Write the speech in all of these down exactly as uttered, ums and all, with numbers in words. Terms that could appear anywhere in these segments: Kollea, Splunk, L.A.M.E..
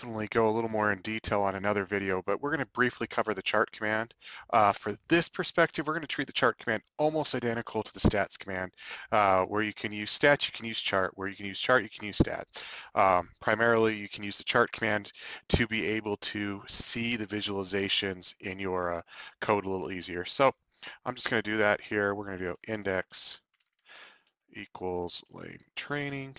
definitely go a little more in detail on another video, but we're going to briefly cover the chart command. Uh, for this perspective, we're going to treat the chart command almost identical to the stats command, uh, where you can use stats, you can use chart, where you can use chart, you can use stats. Um, primarily, you can use the chart command to be able to see the visualizations in your uh, code a little easier. So I'm just going to do that here. We're going to do index equals lane training.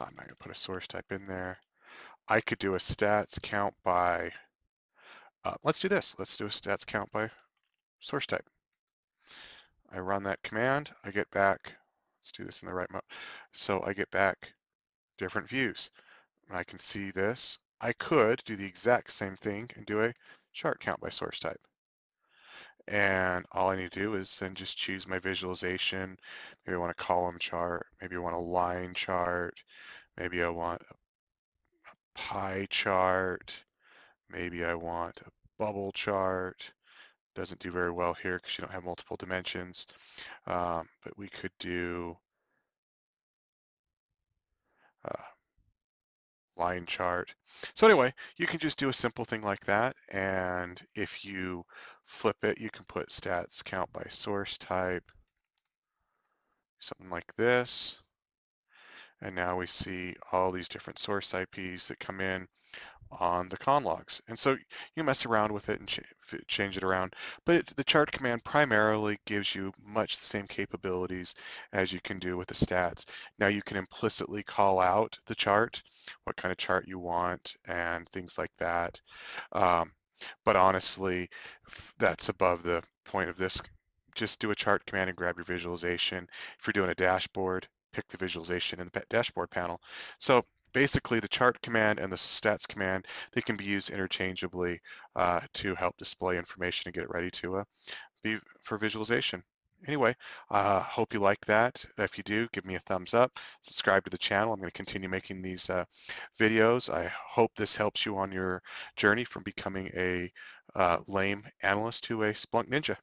I'm not going to put a source type in there. I could do a stats count by, uh, let's do this. Let's do a stats count by source type. I run that command. I get back, let's do this in the right mode. So I get back different views. I can see this. I could do the exact same thing and do a chart count by source type. And all I need to do is then just choose my visualization. Maybe I want a column chart. Maybe I want a line chart. Maybe I want a pie chart. Maybe I want a bubble chart. Doesn't do very well here because you don't have multiple dimensions. Um, but we could do uh, line chart. So anyway, you can just do a simple thing like that. And if you flip it, you can put stats count by source type, something like this. And now we see all these different source I Ps that come in on the con logs. And so you mess around with it and ch change it around. But it, the chart command primarily gives you much the same capabilities as you can do with the stats. Now you can implicitly call out the chart, what kind of chart you want and things like that. Um, but honestly, that's above the point of this. Just do a chart command and grab your visualization. If you're doing a dashboard, pick the visualization in the dashboard panel. So basically, the chart command and the stats command, they can be used interchangeably uh, to help display information and get it ready to uh, be for visualization. Anyway, I uh, hope you like that. If you do, give me a thumbs up, subscribe to the channel. I'm going to continue making these uh, videos. I hope this helps you on your journey from becoming a uh, lame analyst to a Splunk ninja.